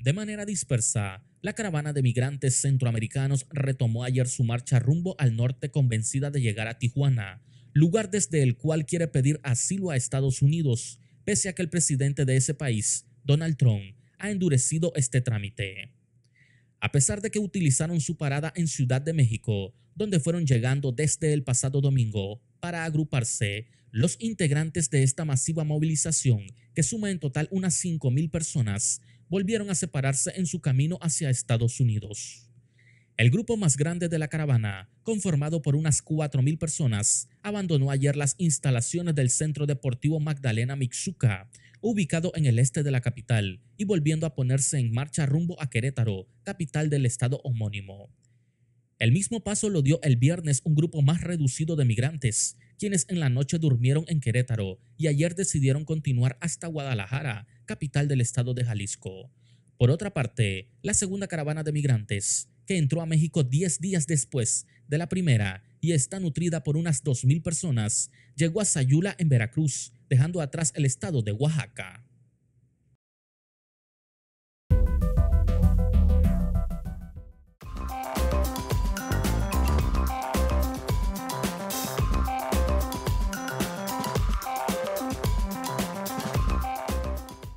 De manera dispersa, la caravana de migrantes centroamericanos retomó ayer su marcha rumbo al norte, convencida de llegar a Tijuana, lugar desde el cual quiere pedir asilo a Estados Unidos, pese a que el presidente de ese país, Donald Trump, ha endurecido este trámite. A pesar de que utilizaron su parada en Ciudad de México, donde fueron llegando desde el pasado domingo, para agruparse, los integrantes de esta masiva movilización, que suma en total unas 5,000 personas, volvieron a separarse en su camino hacia Estados Unidos. El grupo más grande de la caravana, conformado por unas 4,000 personas, abandonó ayer las instalaciones del Centro Deportivo Magdalena Mixuca, ubicado en el este de la capital, y volviendo a ponerse en marcha rumbo a Querétaro, capital del estado homónimo. El mismo paso lo dio el viernes un grupo más reducido de migrantes, quienes en la noche durmieron en Querétaro y ayer decidieron continuar hasta Guadalajara, capital del estado de Jalisco. Por otra parte, la segunda caravana de migrantes, que entró a México 10 días después de la primera y está nutrida por unas 2,000 personas, llegó a Sayula en Veracruz, dejando atrás el estado de Oaxaca.